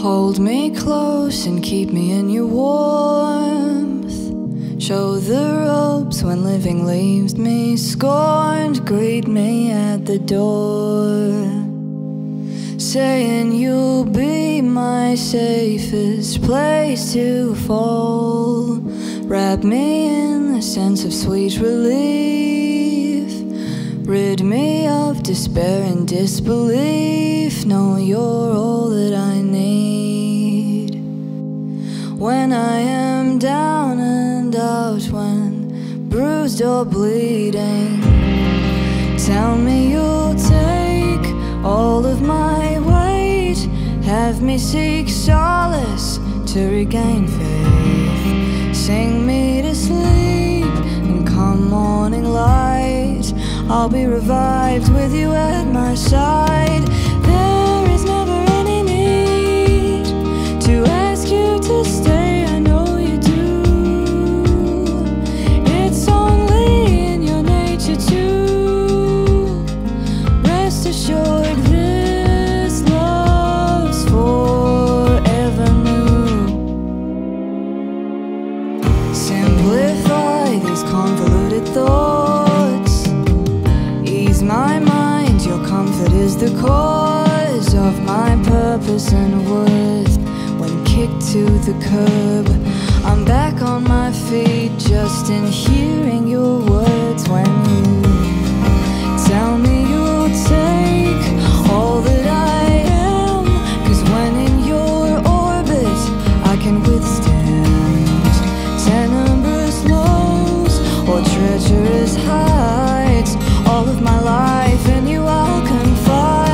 Hold me close and keep me in your warmth. Show the ropes when living leaves me scorned. Greet me at the door, saying you'll be my safest place to fall. Wrap me in a sense of sweet relief, rid me of despair and disbelief. Know you're all that I need. When I am down and out, when bruised or bleeding, tell me you'll take all of my weight. Have me seek solace to regain faith. Sing me to sleep and come morning light, I'll be revived with you at my side. There is never any need to ask you to stay. The cause of my purpose and worth, when kicked to the curb, I'm back on my feet just in hearing your words. When you tell me you'll take all that I am, 'cause when in your orbit I can withstand tenebrous lows or treacherous heights. All of my life in you I'll confide.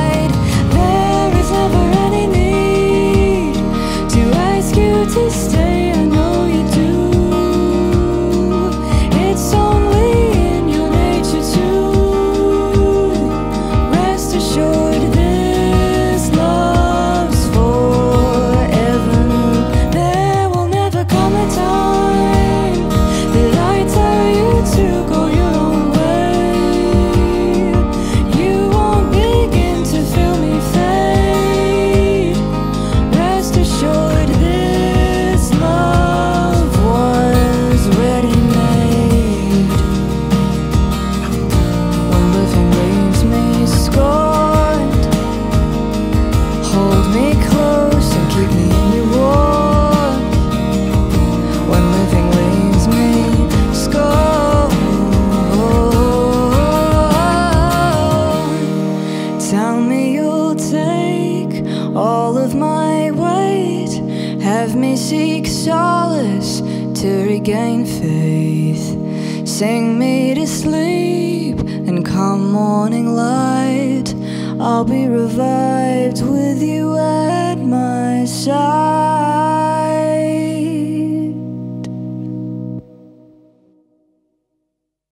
I'll be revived with you at my side.